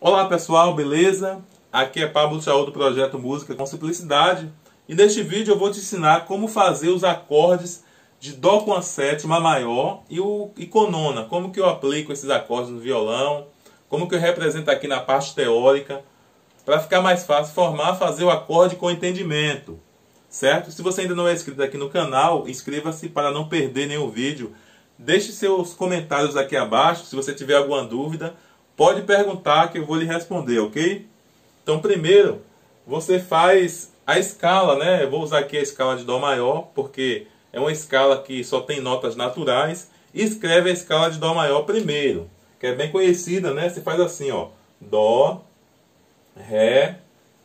Olá pessoal, beleza? Aqui é Pablo Shaul do Projeto Música com Simplicidade e neste vídeo eu vou te ensinar como fazer os acordes de Dó com a sétima maior e com nona, como que eu aplico esses acordes no violão, como que eu represento aqui na parte teórica, para ficar mais fácil fazer o acorde com entendimento, certo? Se você ainda não é inscrito aqui no canal, inscreva-se para não perder nenhum vídeo, deixe seus comentários aqui abaixo, se você tiver alguma dúvida, pode perguntar que eu vou lhe responder, ok? Então, primeiro, você faz a escala, né? Eu vou usar aqui a escala de Dó maior, porque é uma escala que só tem notas naturais. E escreve a escala de Dó maior primeiro, que é bem conhecida, né? Você faz assim, ó. Dó, Ré,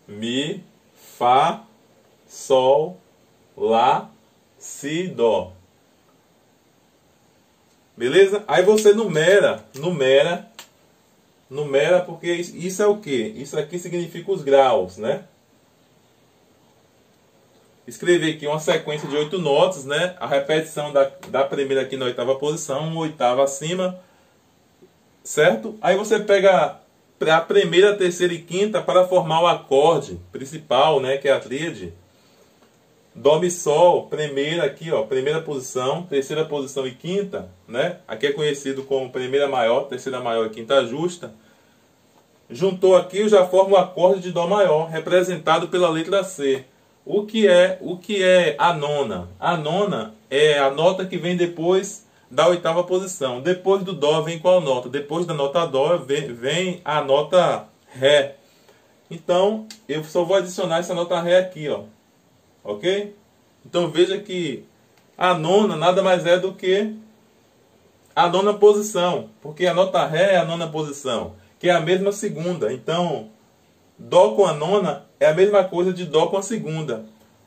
Mi, Fá, Sol, Lá, Si, Dó. Beleza? Aí você numera, porque isso é o que? Isso aqui significa os graus, né? Escrevi aqui uma sequência de 8 notas, né? A repetição da primeira aqui na oitava posição, uma oitava acima, certo? Aí você pega a primeira, terceira e quinta para formar o acorde principal, né? Que é a tríade. Dó, Mi, Sol, primeira aqui, ó, primeira posição, terceira posição e quinta, né? Aqui é conhecido como primeira maior, terceira maior e quinta justa. Juntou aqui, já forma o acorde de Dó maior, representado pela letra C. O que é a nona? A nona é a nota que vem depois da oitava posição. Depois do Dó vem qual nota? Depois da nota Dó vem a nota Ré. Então, eu só vou adicionar essa nota Ré aqui, ó. Ok? Então veja que a nona nada mais é do que a nona posição, porque a nota Ré é a nona posição, que é a mesma segunda. Então, Dó com a nona é a mesma coisa de Dó com a segunda.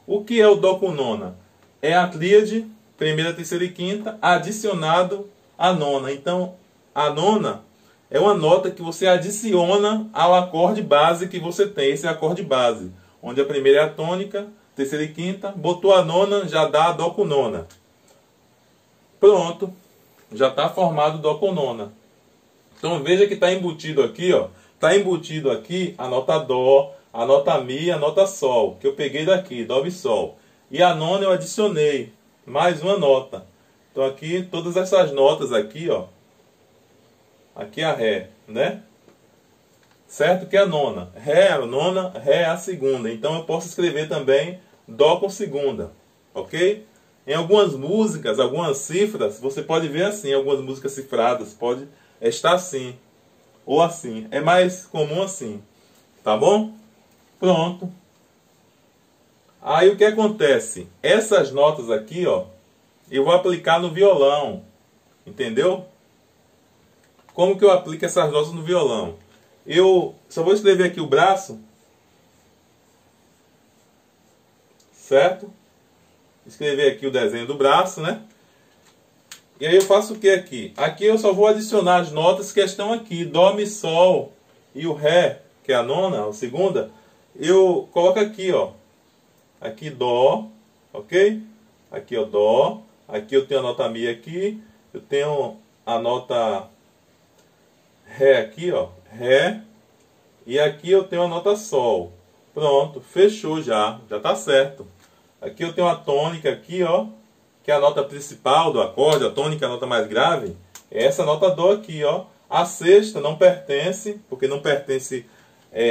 O que é o Dó com nona? É a tríade, primeira, terceira e quinta, adicionado à nona. Então, a nona é uma nota que você adiciona ao acorde base que você tem. Esse é o acorde base, onde a primeira é a tônica, terceira e quinta, botou a nona, já dá Dó com nona. Pronto, já está formado Dó com nona. Então veja que está embutido aqui, ó. Está embutido aqui a nota Dó, a nota Mi, a nota Sol, que eu peguei daqui, Dó, Mi, Sol. E a nona eu adicionei, mais uma nota. Então aqui, todas essas notas aqui, ó. Aqui a Ré, né? Certo? Que é a nona. Ré é a nona, Ré é a segunda. Então eu posso escrever também Dó com segunda, ok? Em algumas músicas, algumas cifras, você pode ver assim, algumas músicas cifradas, pode estar assim, ou assim, é mais comum assim, tá bom? Pronto. Aí o que acontece? Essas notas aqui, ó, eu vou aplicar no violão, entendeu? Como que eu aplico essas notas no violão? Eu só vou escrever aqui o braço, certo? Escrever aqui o desenho do braço, né? E aí eu faço o que aqui? Aqui eu só vou adicionar as notas que estão aqui, Dó, Mi, Sol e o Ré, que é a nona, a segunda. Eu coloco aqui, ó, aqui Dó, ok? Aqui, ó, Dó, aqui eu tenho a nota Mi aqui, eu tenho a nota Ré aqui, ó, Ré, e aqui eu tenho a nota Sol. Pronto, fechou já, já tá certo. Aqui eu tenho a tônica aqui, ó, que é a nota principal do acorde, a tônica é a nota mais grave, é essa nota Dó aqui, ó. A sexta não pertence, porque não pertence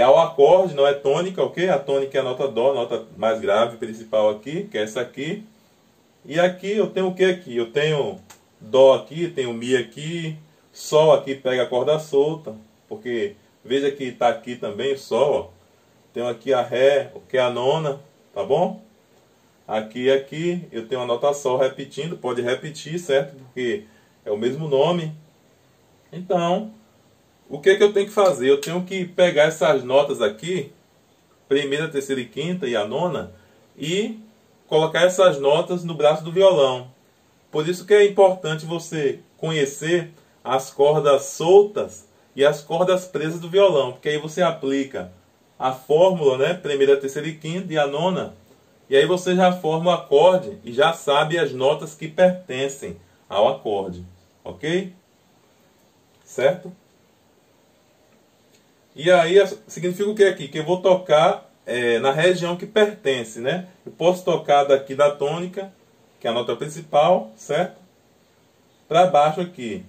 ao acorde, não é tônica, ok? A tônica é a nota Dó, a nota mais grave principal aqui, que é essa aqui. E aqui eu tenho o que aqui? Eu tenho Dó aqui, tenho Mi aqui, Sol aqui pega a corda solta, porque veja que está aqui também o Sol, ó. Tenho aqui a Ré, que é a nona, tá bom? Aqui e aqui eu tenho a nota Sol repetindo, pode repetir, certo? Porque é o mesmo nome. Então, o que é que eu tenho que fazer? Eu tenho que pegar essas notas aqui, primeira, terceira e quinta e a nona, e colocar essas notas no braço do violão. Por isso que é importante você conhecer as cordas soltas e as cordas presas do violão, porque aí você aplica a fórmula, né? Primeira, terceira e quinta e a nona, e aí você já forma o acorde e já sabe as notas que pertencem ao acorde, ok? Certo? E aí significa o que aqui? Que eu vou tocar na região que pertence, né? Eu posso tocar daqui da tônica, que é a nota principal, certo? Para baixo aqui.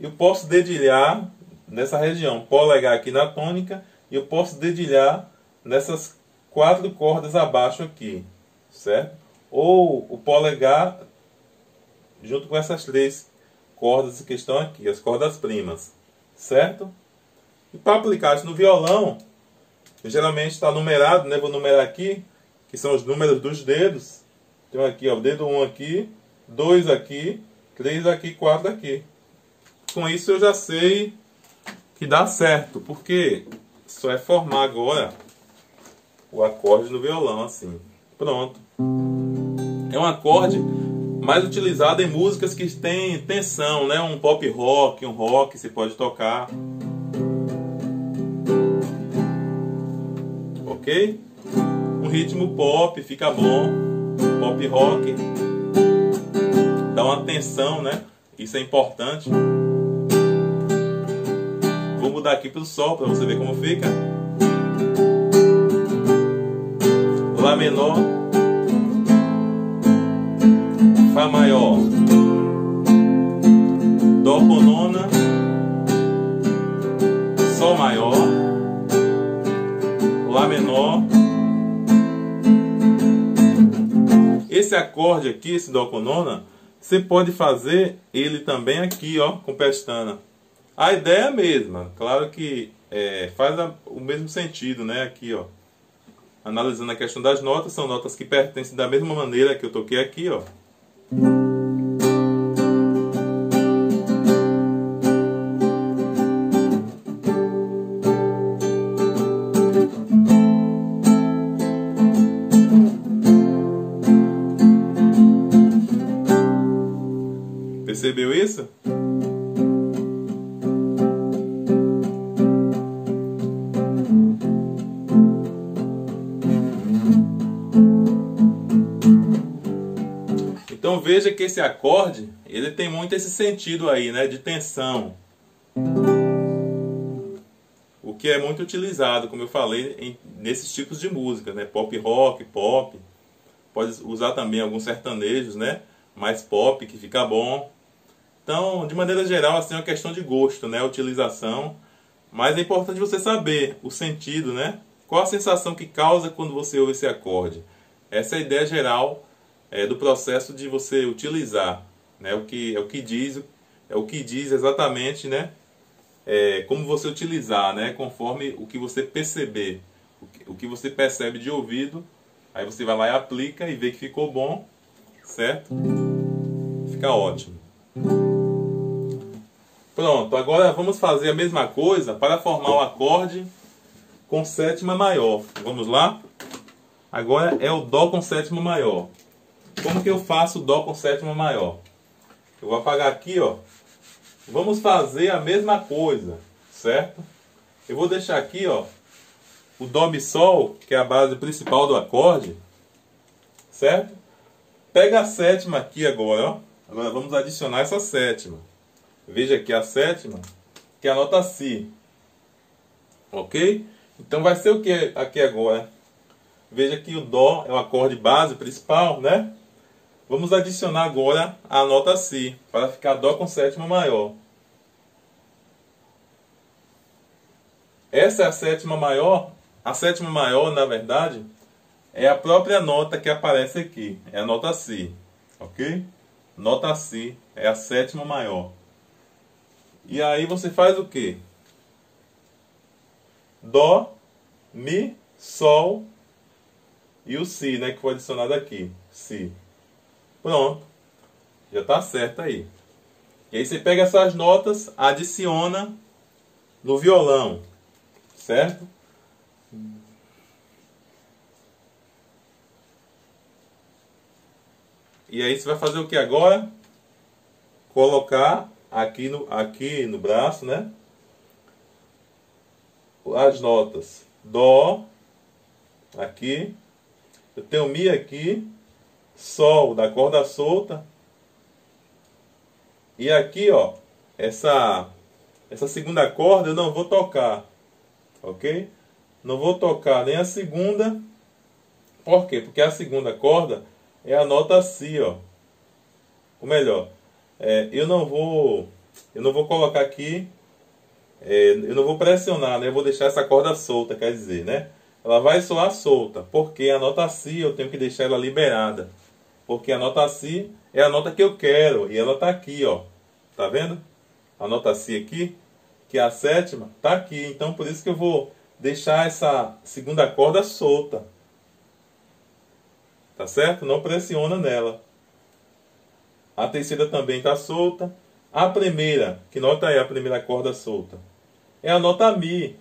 Eu posso dedilhar nessa região, polegar aqui na tônica, e eu posso dedilhar nessas quatro cordas abaixo aqui, certo? Ou o polegar junto com essas três cordas que estão aqui, as cordas primas, certo? E para aplicar isso no violão, geralmente está numerado, né? Vou numerar aqui, que são os números dos dedos. Então aqui, ó, o dedo 1 aqui, 2 aqui, 3 aqui, 4 aqui. Com isso eu já sei que dá certo, porque só é formar agora o acorde no violão, assim. Pronto. É um acorde mais utilizado em músicas que têm tensão, né? Um pop rock, um rock, você pode tocar. Ok? Um ritmo pop fica bom, pop rock, dá uma tensão, né? Isso é importante. Vou mudar aqui pro sol para você ver como fica. Lá menor, Fá maior, Dó com nona, Sol maior, Lá menor. Esse acorde aqui, esse Dó com nona, você pode fazer ele também aqui, ó, com pestana. A ideia é a mesma, claro que faz o mesmo sentido, né? Aqui, ó, analisando a questão das notas, são notas que pertencem da mesma maneira que eu toquei aqui, ó. Percebeu isso? Então veja que esse acorde, ele tem muito esse sentido aí, né, de tensão. O que é muito utilizado, como eu falei, nesses tipos de música, né? Pop rock, pop. Pode usar também alguns sertanejos, né? Mais pop, que fica bom. Então, de maneira geral, assim, é uma questão de gosto, né? Utilização. Mas é importante você saber o sentido, né? Qual a sensação que causa quando você ouve esse acorde. Essa é a ideia geral do processo de você utilizar, né? O que diz exatamente, né? Como você utilizar, né? Conforme o que você perceber. O que você percebe de ouvido. Aí você vai lá e aplica e vê que ficou bom, certo? Fica ótimo. Pronto, agora vamos fazer a mesma coisa para formar o acorde com sétima maior. Vamos lá? Agora é o Dó com sétima maior. Como que eu faço o Dó com sétima maior? Eu vou apagar aqui, ó. Vamos fazer a mesma coisa, certo? Eu vou deixar aqui, ó, o Dó Mi Sol, que é a base principal do acorde, certo? Pega a sétima aqui agora, ó. Agora vamos adicionar essa sétima. Veja aqui a sétima, que é a nota Si. Ok? Então vai ser o que aqui agora? Veja que o Dó é o acorde base principal, né? Vamos adicionar agora a nota Si, para ficar Dó com sétima maior. Essa é a sétima maior. A sétima maior, na verdade, é a própria nota que aparece aqui. É a nota Si. Ok? Nota Si é a sétima maior. E aí você faz o que? Dó, Mi, Sol e o Si, né? Que foi adicionado aqui. Si. Pronto. Já tá certo aí. E aí você pega essas notas, adiciona no violão. Certo? E aí você vai fazer o que agora? Colocar aqui no braço, né? As notas Dó aqui, eu tenho Mi aqui, Sol da corda solta, e aqui, ó, essa segunda corda eu não vou tocar, ok? Não vou tocar nem a segunda. Por quê? Porque a segunda corda é a nota Si, ó. Ou melhor, eu não vou colocar aqui, eu não vou pressionar, né? Eu vou deixar essa corda solta, quer dizer, né? Ela vai soar solta, porque a nota Si eu tenho que deixar ela liberada. Porque a nota Si é a nota que eu quero, e ela tá aqui, ó. Tá vendo? A nota Si aqui, que é a sétima, tá aqui. Então por isso que eu vou deixar essa segunda corda solta. Tá certo? Não pressiona nela. A terceira também está solta. A primeira, que nota é a primeira corda solta? É a nota Mi.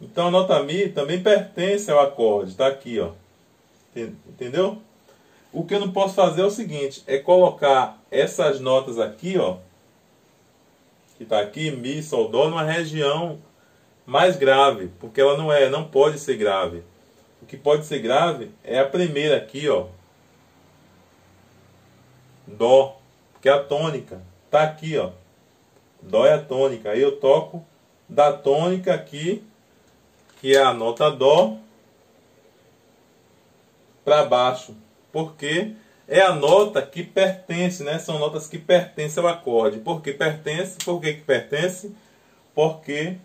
Então a nota Mi também pertence ao acorde. Está aqui, ó. Entendeu? O que eu não posso fazer é o seguinte: é colocar essas notas aqui, ó, que está aqui, Mi, Sol, Dó, numa região mais grave, porque ela não pode ser grave. O que pode ser grave é a primeira aqui, ó, Dó, que é a tônica, tá aqui, ó. Dó é a tônica. Aí eu toco da tônica aqui, que é a nota Dó, para baixo, porque é a nota que pertence, né? São notas que pertencem ao acorde. Por que pertence? Por que pertence? Porque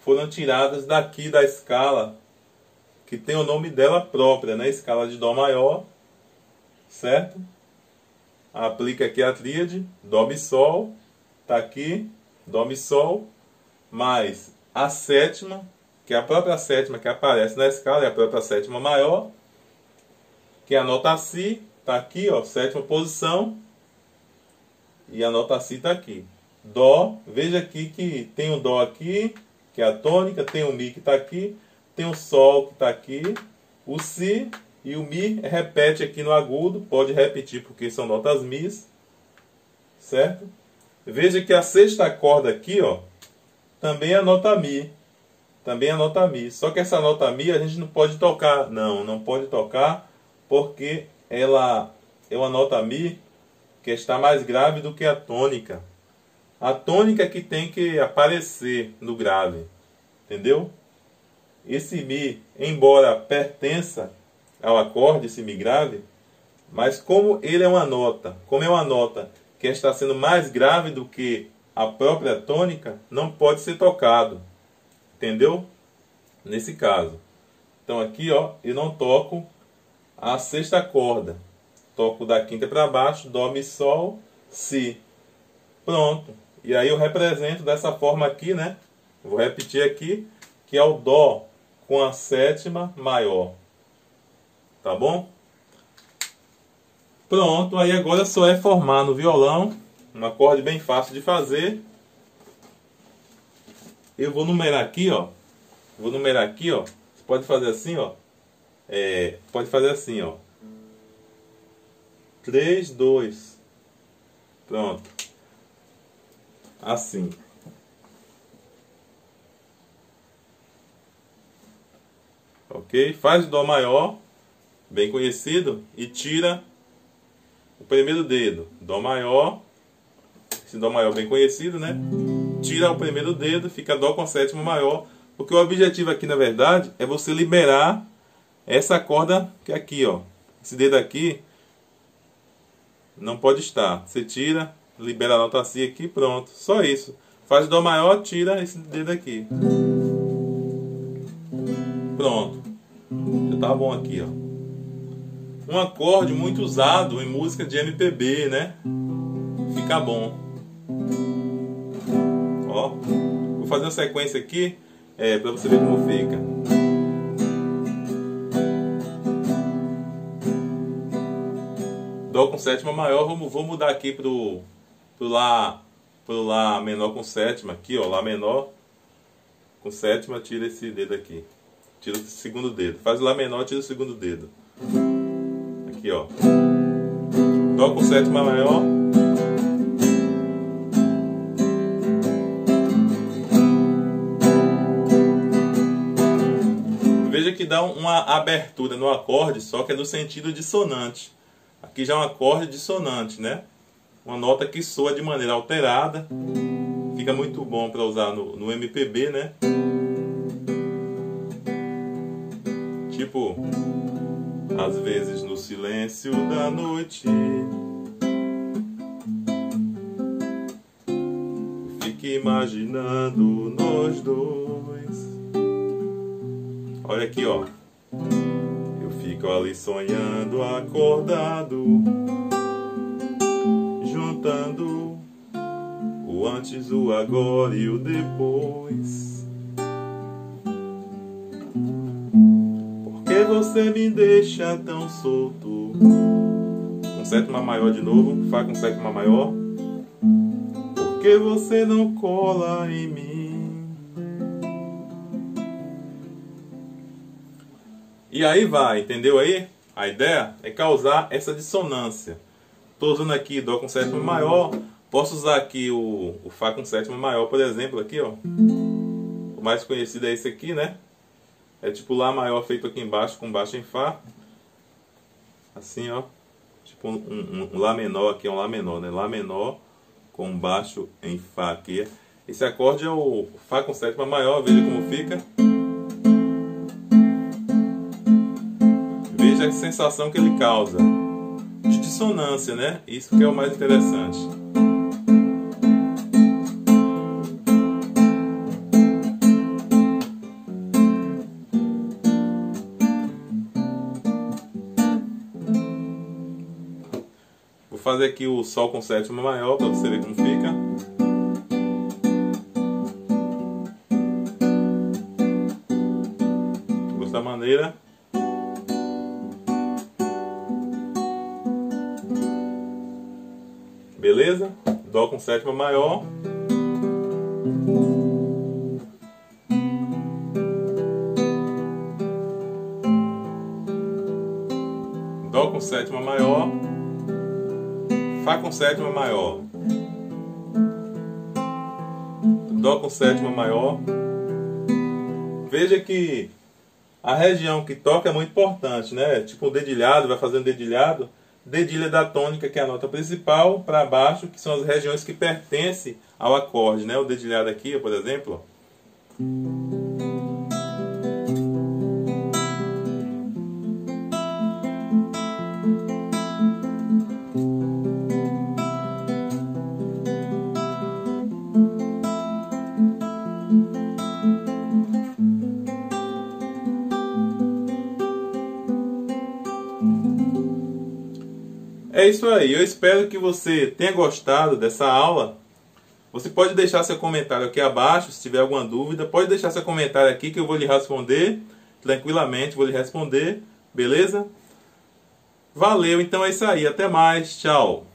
foram tiradas daqui da escala que tem o nome dela própria, né? Escala de Dó maior, certo? Aplica aqui a tríade, Dó, Mi, Sol, tá aqui, Dó, Mi, Sol, mais a sétima, que é a própria sétima que aparece na escala, é a própria sétima maior, que é a nota Si, tá aqui, ó, sétima posição, e a nota Si tá aqui. Dó, veja aqui que tem um Dó aqui, que é a tônica, tem um Mi que tá aqui, tem um Sol que tá aqui, o Si... E o Mi repete aqui no agudo, pode repetir porque são notas Mis, certo? Veja que a sexta corda aqui, ó, também é nota Mi. Também é nota Mi. Só que essa nota Mi a gente não pode tocar. Não pode tocar, porque ela é uma nota Mi que está mais grave do que a tônica. A tônica que tem que aparecer no grave, entendeu? Esse Mi, embora pertença ao acorde, esse Mi grave, mas como ele é uma nota, como é uma nota que está sendo mais grave do que a própria tônica, não pode ser tocado, entendeu? Nesse caso, então aqui, ó, eu não toco a sexta corda, toco da quinta para baixo, Dó, Mi, Sol, Si, pronto. E aí eu represento dessa forma aqui, né? Vou repetir aqui, que é o Dó com a sétima maior. Tá bom? Pronto, aí agora só é formar no violão um acorde bem fácil de fazer. Eu vou numerar aqui, ó. Vou numerar aqui, ó. Você pode fazer assim, ó. Pode fazer assim, ó. 3, 2. Pronto. Assim. Ok? Faz Dó maior, bem conhecido, e tira o primeiro dedo, Dó maior, esse Dó maior bem conhecido, né? Tira o primeiro dedo, fica Dó com a sétima maior, porque o objetivo aqui, na verdade, é você liberar essa corda que é aqui, ó. Esse dedo aqui não pode estar. Você tira, libera a nota Si aqui, pronto. Só isso. Faz Dó maior, tira esse dedo aqui. Pronto. Já tá bom aqui, ó. Um acorde muito usado em música de MPB, né? Fica bom. Ó, vou fazer uma sequência aqui, para você ver como fica. Dó com sétima maior, vou mudar aqui pro Lá menor com sétima, aqui, ó, Lá menor com sétima, tira esse dedo aqui. Tira o segundo dedo. Faz o Lá menor, tira o segundo dedo. Aqui, ó. Dó com sétima maior. Veja que dá uma abertura no acorde, só que é no sentido dissonante. Aqui já é um acorde dissonante, né? Uma nota que soa de maneira alterada. Fica muito bom para usar no MPB, né? tipo, às vezes no silêncio da noite fico imaginando nós dois. Olha aqui, ó. Eu fico ali sonhando acordado, juntando o antes, o agora e o depois. Você me deixa tão solto. Um sétima maior de novo. Fá com sétima maior. Porque você não cola em mim. E aí vai, entendeu aí? A ideia é causar essa dissonância. Estou usando aqui Dó com sétima maior. Posso usar aqui o Fá com sétima maior, por exemplo, aqui, ó. O mais conhecido é esse aqui, né? É tipo Lá maior feito aqui embaixo, com baixo em Fá. Assim, ó. Tipo um Lá menor aqui, é um Lá menor, né? Lá menor com baixo em Fá aqui. Esse acorde é o Fá com sétima maior, veja como fica. Veja a sensação que ele causa. De dissonância, né? Isso que é o mais interessante. Vou fazer aqui o Sol com sétima maior para você ver como fica. Dessa maneira. Beleza? Dó com sétima maior. Dó com sétima maior. Fá com sétima maior, Dó com sétima maior. Veja que a região que toca é muito importante, né? Tipo um dedilhado, vai fazendo dedilhado. Dedilha da tônica, que é a nota principal, para baixo, que são as regiões que pertencem ao acorde, né? O dedilhado aqui, por exemplo. É isso aí, eu espero que você tenha gostado dessa aula. Você pode deixar seu comentário aqui abaixo, se tiver alguma dúvida. Pode deixar seu comentário aqui que eu vou lhe responder, tranquilamente vou lhe responder, beleza? Valeu, então é isso aí, até mais, tchau!